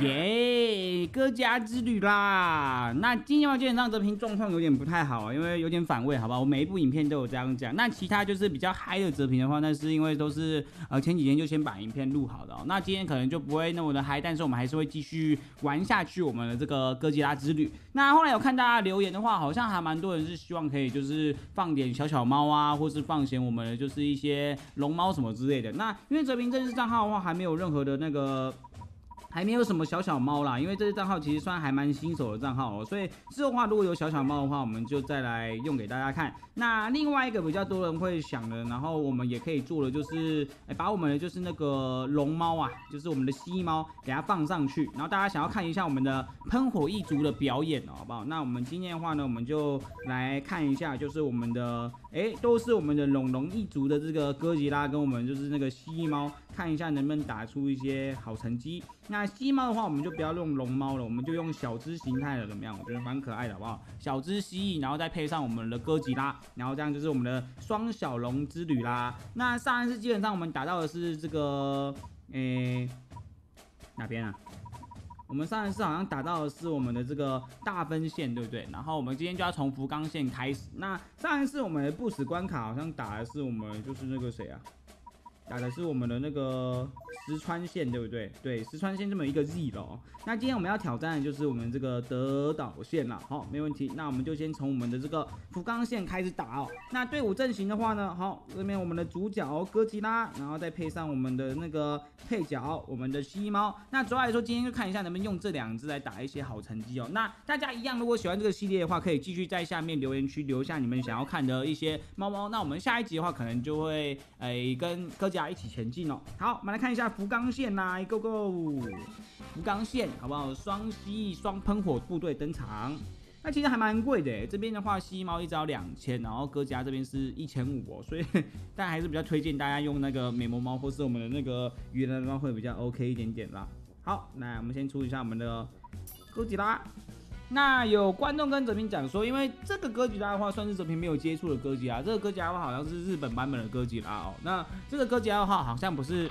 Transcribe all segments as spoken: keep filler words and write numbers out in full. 耶，各家之旅啦！那今天基本上这篇状况有点不太好，因为有点反胃，好吧？我每一部影片都有这样讲。那其他就是比较嗨的哲评的话，那是因为都是呃前几天就先把影片录好的、喔，那今天可能就不会那么的嗨，但是我们还是会继续玩下去我们的这个哥吉拉之旅。那后来有看大家留言的话，好像还蛮多人是希望可以就是放点小小猫啊，或是放点我们的就是一些龙猫什么之类的。那因为哲评正式账号的话，还没有任何的那个。 还没有什么小小猫啦，因为这支账号其实算还蛮新手的账号哦，所以之后的话如果有小小猫的话，我们就再来用给大家看。那另外一个比较多人会想的，然后我们也可以做的就是，哎，把我们的就是那个龙猫啊，就是我们的吸猫给它放上去，然后大家想要看一下我们的喷火一族的表演哦，好不好？那我们今天的话呢，我们就来看一下，就是我们的，哎，都是我们的龙龙一族的这个哥吉拉跟我们就是那个吸猫，看一下能不能打出一些好成绩。那 吸猫的话，我们就不要用龙猫了，我们就用小只形态的，怎么样？我觉得蛮可爱的，好不好？小只蜥蜴，然后再配上我们的哥吉拉，然后这样就是我们的双小龙之旅啦。那上一次基本上我们打到的是这个，诶、欸，哪边啊？ 我们上一次好像打到的是我们的这个大分线，对不对？然后我们今天就要从福冈线开始。那上一次我们的不死关卡好像打的是我们就是那个谁啊？ 打的是我们的那个石川县，对不对？对，石川县这么一个 Z 了哦。那今天我们要挑战的就是我们这个德岛县啦。好，没问题。那我们就先从我们的这个福冈县开始打哦。那队伍阵型的话呢，好，这边我们的主角哥吉拉，然后再配上我们的那个配角我们的蜥猫。那主要来说，今天就看一下能不能用这两只来打一些好成绩哦。那大家一样，如果喜欢这个系列的话，可以继续在下面留言区留下你们想要看的一些猫猫。那我们下一集的话，可能就会诶、欸、跟哥 家一起前进哦。好，我们来看一下福冈县来 ，Go Go！ 福冈县好不好？双蜥蜴、双喷火部队登场。那其实还蛮贵的，这边的话蜥蜴猫一只要两千，然后哥吉拉这边是一千五哦，所以但还是比较推荐大家用那个美魔猫或是我们的那个鱼人猫会比较 OK 一点点啦。好，那我们先出一下我们的哥吉拉。 那有观众跟哲平讲说，因为这个哥吉拉的话，算是哲平没有接触的哥吉拉。这个哥吉拉的话，好像是日本版本的哥吉拉哦。那这个哥吉拉的话，好像不是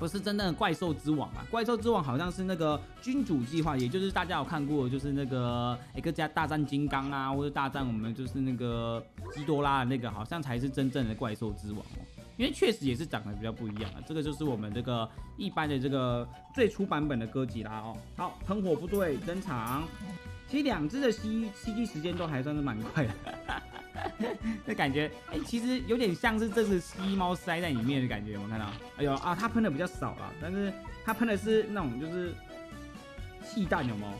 不是真正的怪兽之王啊。怪兽之王好像是那个君主计划，也就是大家有看过，就是那个哎哥吉拉大战金刚啊，或者大战我们就是那个基多拉的那个，好像才是真正的怪兽之王哦。 因为确实也是长得比较不一样啊，这个就是我们这个一般的这个最初版本的哥吉拉哦。好，喷火部队登场。其实两只的 C C G 时间都还算是蛮快的，这感觉哎、欸，其实有点像是这只吸猫塞在里面的感觉，有没有看到？哎呦啊，它喷的比较少啦，但是它喷的是那种就是气弹，有没有？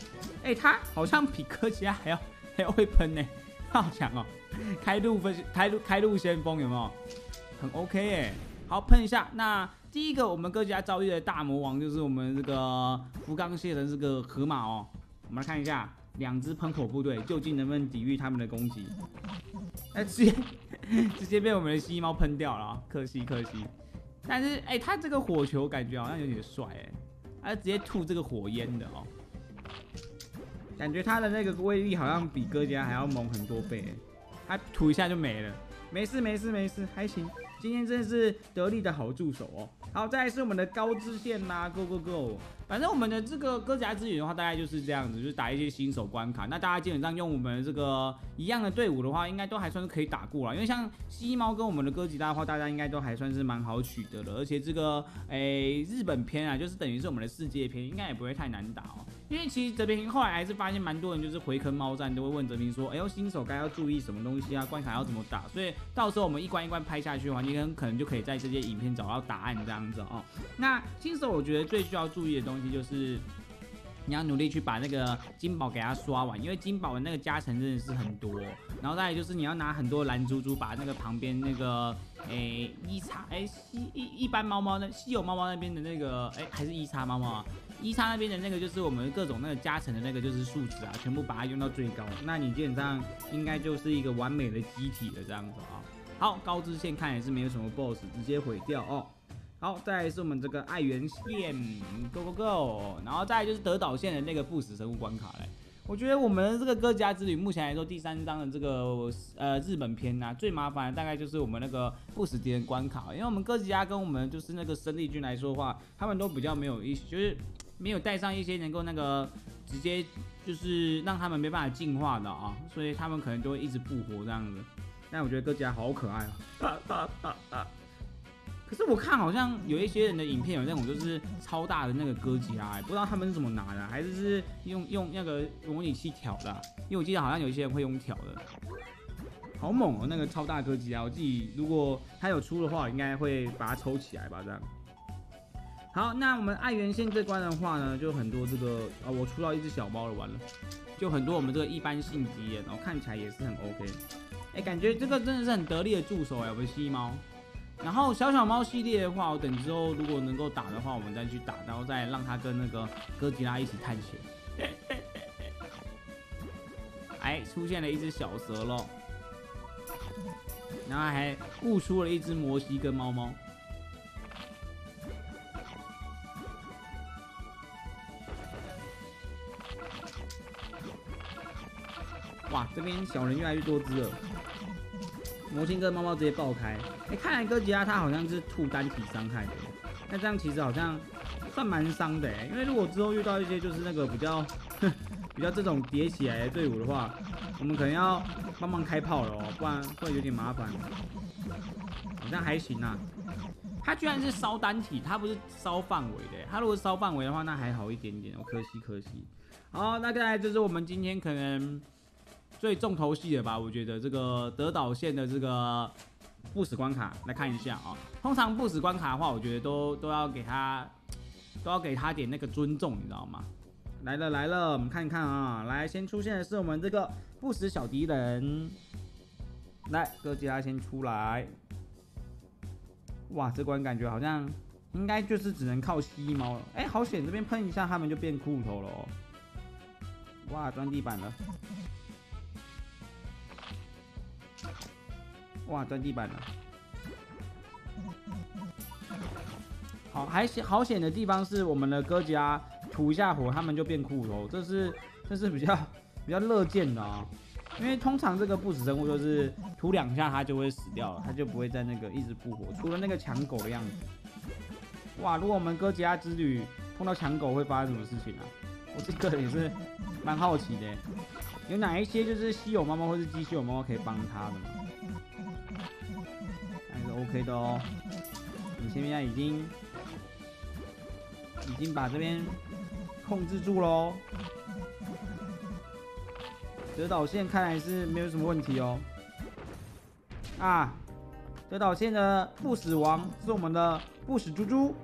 哎、欸，它好像比哥吉拉还要还要会喷呢、欸，它好强哦！开路分开路开路先锋，有没有？ 很 OK 哎、欸，好喷一下。那第一个我们哥吉拉遭遇的大魔王就是我们这个福冈县的这个河马哦。我们来看一下两支喷火部队究竟能不能抵御他们的攻击。哎、欸，直接直接被我们的蜥猫喷掉了，可惜可惜。但是哎、欸，他这个火球感觉好像有点帅哎、欸，他直接吐这个火焰的哦。感觉他的那个威力好像比哥吉拉还要猛很多倍、欸，他吐一下就没了。没事没事没事，还行。 今天真是得力的好助手哦。好，再来是我们的高知县啦 ，Go Go Go！ 反正我们的这个哥吉拉之旅的话，大概就是这样子，就是打一些新手关卡。那大家基本上用我们这个一样的队伍的话，应该都还算是可以打过啦。因为像蜥猫跟我们的哥吉拉的话，大家应该都还算是蛮好取得的。而且这个诶、欸、日本篇啊，就是等于是我们的世界篇，应该也不会太难打哦。因为其实哲平后来还是发现蛮多人就是回坑猫站都会问哲平说，哎呦新手该要注意什么东西啊，关卡要怎么打？所以到时候我们一关一关拍下去的话。 你可能就可以在这些影片找到答案，这样子哦。那新手我觉得最需要注意的东西就是，你要努力去把那个金宝给它刷完，因为金宝的那个加成真的是很多。然后再来就是你要拿很多蓝珠珠把那个旁边那个诶一叉诶稀一一般猫猫那稀有猫猫那边的那个诶、欸、还是一叉猫猫啊。 一叉那边的那个就是我们各种那个加成的那个就是数值啊，全部把它用到最高，那你基本上应该就是一个完美的机体了这样子啊、哦。好，高知县看也是没有什么 B O S S， 直接毁掉哦。好，再来是我们这个爱媛县 ，Go Go Go， 然后再来就是德岛县的那个不死生物关卡嘞。 我觉得我们这个哥吉拉之旅目前来说，第三章的这个呃日本篇呐、啊，最麻烦的大概就是我们那个不死敌人关卡，因为我们哥吉拉跟我们就是那个生力军来说的话，他们都比较没有一，就是没有带上一些能够那个直接就是让他们没办法进化的啊，所以他们可能就会一直复活这样子。但我觉得哥吉拉好可爱啊！啊啊啊啊可是我看好像有一些人的影片有那种就是超大的那个哥吉拉、欸，不知道他们是怎么拿的、啊，还是是用用那个模拟器挑的、啊，因为我记得好像有一些人会用挑的。好猛哦、喔，那个超大哥吉拉，我自己如果它有出的话，我应该会把它抽起来吧，这样。好，那我们爱媛县这关的话呢，就很多这个啊、哦，我出到一只小猫了，完了，就很多我们这个一般性敌人，然后看起来也是很 OK。哎、欸，感觉这个真的是很得力的助手哎、欸，我们蜥猫。然后小小猫系列的话，我等之后如果能够打的话，我们再去打，然后再让它跟那个哥吉拉一起探险。哎，出现了一只小蛇喽。 然后还悟出了一只摩西跟猫猫。哇，这边小人越来越多只了。摩西跟猫猫直接爆开。哎，看来哥吉拉它好像是吐单体伤害的，那这样其实好像算蛮伤的哎。因为如果之后遇到一些就是那个比较比较这种叠起来的队伍的话，我们可能要。 帮忙开炮了哦，不然会有点麻烦。好像还行啊，它居然是烧单体，它不是烧范围的。它如果烧范围的话，那还好一点点哦，可惜可惜。好，那再来就是我们今天可能最重头戏的吧，我觉得这个德岛县的这个不死关卡来看一下啊、哦。通常不死关卡的话，我觉得都都要给他都要给他点那个尊重，你知道吗？ 来了来了，我们看一看啊！来，先出现的是我们这个不死小敌人。来，哥吉拉先出来。哇，这关感觉好像应该就是只能靠吸猫了。哎，好险，这边喷一下他们就变骷髅头了哦。哇，钻地板了。哇，钻地板了。好，还险好险的地方是我们的哥吉拉。 吐一下火，他们就变骷髅，这是这是比较比较乐见的啊、喔，因为通常这个不死生物就是吐两下它就会死掉了，它就不会在那个一直复活，除了那个抢狗的样子。哇，如果我们哥吉拉之旅碰到抢狗会发生什么事情啊？我这个也是蛮好奇的、欸，有哪一些就是稀有猫猫或是机稀有猫猫可以帮它的吗？还是 OK 的哦、喔。你前面已经已经把这边。 控制住喽，德岛线看来是没有什么问题哦。啊，德岛线的不死王是我们的不死猪猪，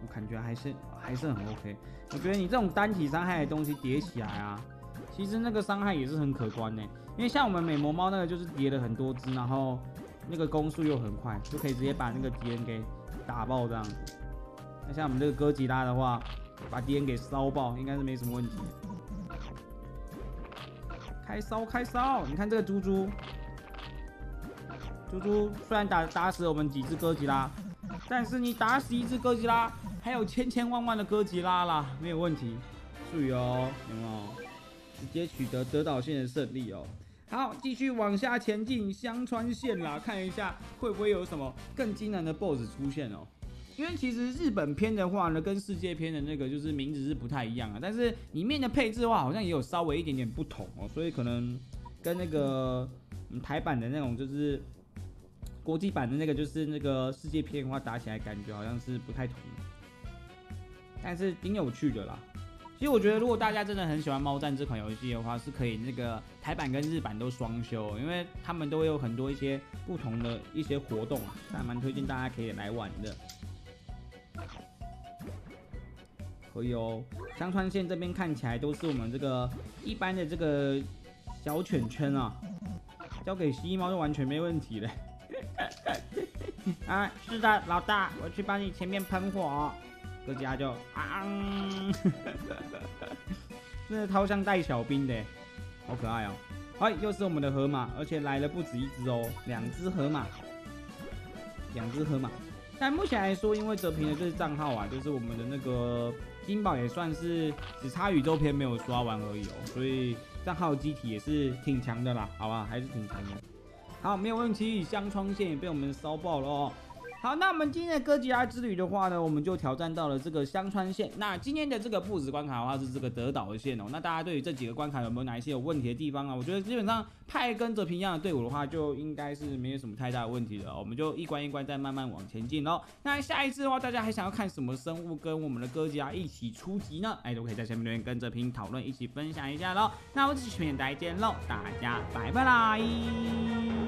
我感觉还是还是很 OK。我觉得你这种单体伤害的东西叠起来啊，其实那个伤害也是很可观呢。因为像我们美魔猫那个就是叠了很多只，然后那个攻速又很快，就可以直接把那个敌人给打爆这样子。那像我们这个哥吉拉的话。 把敌人给烧爆，应该是没什么问题。开烧，开烧！你看这个猪猪，猪猪虽然打打死我们几只哥吉拉，但是你打死一只哥吉拉，还有千千万万的哥吉拉啦，没有问题。注意哦，有没有？直接取得德岛县的胜利哦。好，继续往下前进，香川县啦，看一下会不会有什么更惊人的 B O S S 出现哦。 因为其实日本篇的话呢，跟世界篇的那个就是名字是不太一样啊，但是里面的配置的话，好像也有稍微一点点不同哦，所以可能跟那个、嗯、台版的那种就是国际版的那个就是那个世界篇的话，打起来感觉好像是不太同，但是挺有趣的啦。其实我觉得，如果大家真的很喜欢猫战这款游戏的话，是可以那个台版跟日版都双修、哦，因为他们都会有很多一些不同的一些活动啊，还蛮推荐大家可以来玩的。 可以哦，香川县这边看起来都是我们这个一般的这个小犬圈啊，交给蜥猫就完全没问题了。啊，是的，老大，我去帮你前面喷火、哦。哥吉拉就啊，真的超像带小兵的，好可爱哦。哎，又是我们的河马，而且来了不止一只哦，两只河马，两只河马。 但目前来说，因为泽平的这账号啊，就是我们的那个金宝也算是只差宇宙篇没有刷完而已哦，所以账号机体也是挺强的啦，好吧，还是挺强的。好，没有问题，香川县也被我们烧爆了哦。好，那我们今天的哥吉拉之旅的话呢，我们就挑战到了这个香川县。那今天的这个不止关卡的话是这个德岛县哦。那大家对于这几个关卡有没有哪一些有问题的地方啊？我觉得基本上派跟泽平一样的队伍的话，就应该是没有什么太大的问题了。我们就一关一关再慢慢往前进喽。那下一次的话，大家还想要看什么生物跟我们的哥吉拉一起出击呢？哎，都可以在下面留言跟泽平讨论，一起分享一下喽。那我们这期影片再见喽，大家拜拜啦！